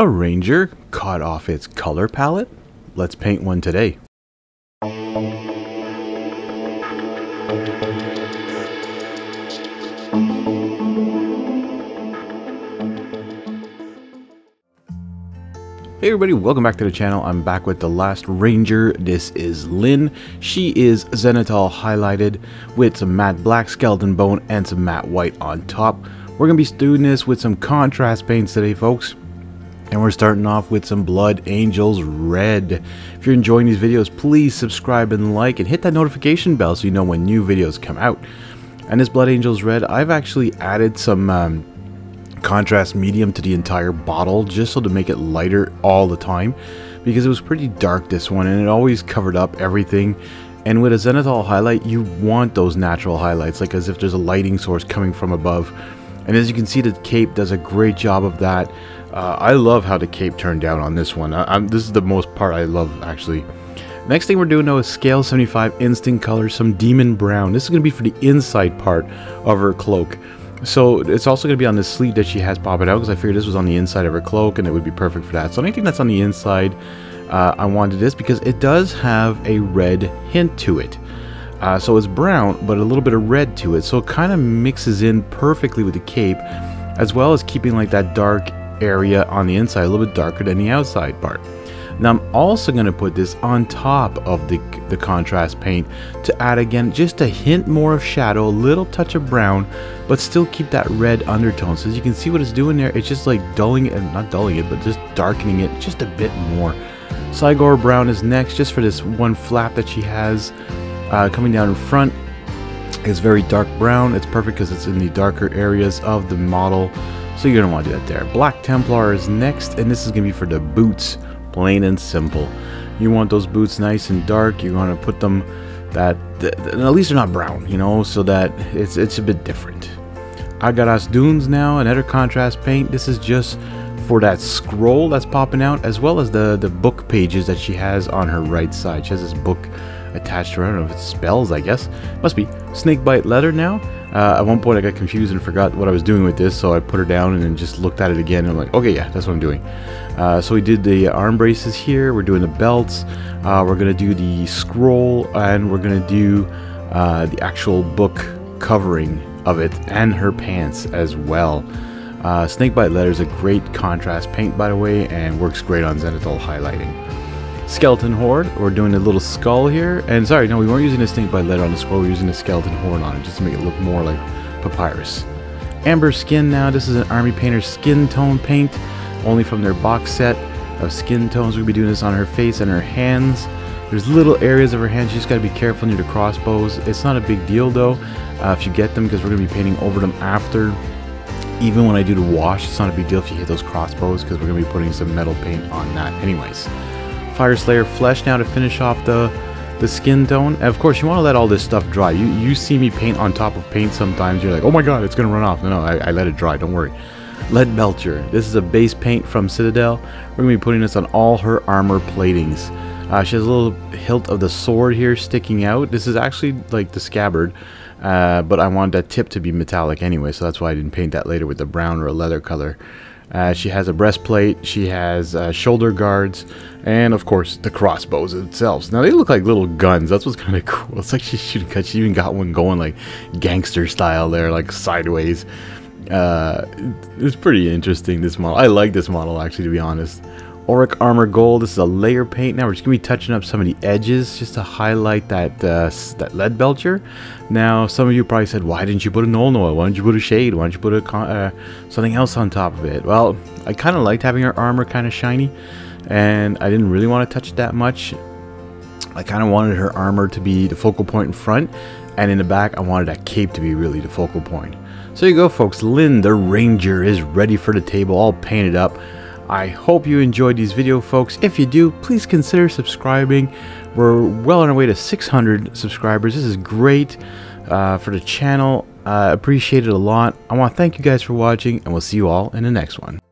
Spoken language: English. A ranger caught off its color palette? Let's paint one today. Hey everybody, welcome back to the channel. I'm back with the last ranger. This is Lynn. She is Xenatal highlighted with some matte black, skeleton bone, and some matte white on top. We're going to be doing this with some contrast paints today, folks. And we're starting off with some Blood Angels Red. If you're enjoying these videos, please subscribe and like and hit that notification bell so you know when new videos come out. And this Blood Angels Red, I've actually added some contrast medium to the entire bottle just so to make it lighter all the time, because it was pretty dark, this one, and it always covered up everything. And with a Xenatal highlight, you want those natural highlights, like as if there's a lighting source coming from above. And as you can see, the cape does a great job of that. I love how the cape turned out on this one. This is the most part I love, actually. Next thing we're doing though is Scale 75 Instant Color, some Demon Brown. This is going to be for the inside part of her cloak. So it's also going to be on the sleeve that she has popping out, because I figured this was on the inside of her cloak and it would be perfect for that. So anything that's on the inside, I wanted this because it does have a red hint to it. So it's brown, but a little bit of red to it. So it kind of mixes in perfectly with the cape, as well as keeping like that dark area on the inside a little bit darker than the outside part. Now I'm also going to put this on top of the contrast paint to add again just a hint more of shadow, a little touch of brown, but still keep that red undertone. So as you can see what it's doing there, it's just like dulling it, not dulling it, but just darkening it just a bit more. Saigor Brown is next, just for this one flap that she has coming down in front. It's very dark brown. It's perfect because it's in the darker areas of the model, so you're gonna want to do that there. Black Templar is next, and this is gonna be for the boots. Plain and simple. You want those boots nice and dark. You're gonna put them at least they're not brown, you know, so that it's a bit different. Agaras Dunes now, another contrast paint. This is just for that scroll that's popping out, as well as the book pages that she has on her right side. She has this book attached to her. I don't know if it's spells, I guess. Must be. Snakebite Leather now. At one point I got confused and forgot what I was doing with this, so I put her down and then just looked at it again, and I'm like, okay, yeah, that's what I'm doing. So we did the arm braces here, we're doing the belts, we're going to do the scroll, and we're going to do the actual book covering of it, and her pants as well. Snakebite Leather is a great contrast paint, by the way, and works great on Xenatal highlighting. Skeleton Horde, we're doing a little skull here, and sorry, no, we weren't using a Snakebite Leather on the scroll, we're using a Skeleton Horde on it, just to make it look more like papyrus. Amber Skin now, this is an Army Painter skin tone paint, only from their box set of skin tones. We'll be doing this on her face and her hands. There's little areas of her hands, you just gotta be careful near the crossbows. It's not a big deal though, if you get them, because we're gonna be painting over them after. Even when I do the wash, it's not a big deal if you hit those crossbows, because we're gonna be putting some metal paint on that anyways. Fire Slayer Flesh now to finish off the skin tone. And of course, you want to let all this stuff dry. You see me paint on top of paint sometimes. You're like, oh my god, it's going to run off. No, I let it dry. Don't worry. Lead Belcher. This is a base paint from Citadel. We're going to be putting this on all her armor platings. She has a little hilt of the sword here sticking out. This is actually like the scabbard, but I wanted that tip to be metallic anyway, so that's why I didn't paint that later with a brown or a leather color. She has a breastplate, she has shoulder guards, and of course the crossbows themselves. Now they look like little guns, that's what's kind of cool. It's like she's shooting cuts. She even got one going like gangster style there, like sideways. It's pretty interesting, this model. I like this model, actually, to be honest. Auric Armor Gold, this is a layer paint. Now we're just going to be touching up some of the edges just to highlight that Lead Belcher. Now some of you probably said, why didn't you put an oil? Why didn't you put a shade? Why didn't you put a something else on top of it? Well, I kind of liked having her armor kind of shiny, and I didn't really want to touch it that much. I kind of wanted her armor to be the focal point in front, and in the back I wanted that cape to be really the focal point. So there you go, folks. Lynn the Ranger is ready for the table, all painted up. I hope you enjoyed these video, folks. If you do, please consider subscribing. We're well on our way to 600 subscribers. This is great for the channel. Appreciate it a lot. I want to thank you guys for watching, and we'll see you all in the next one.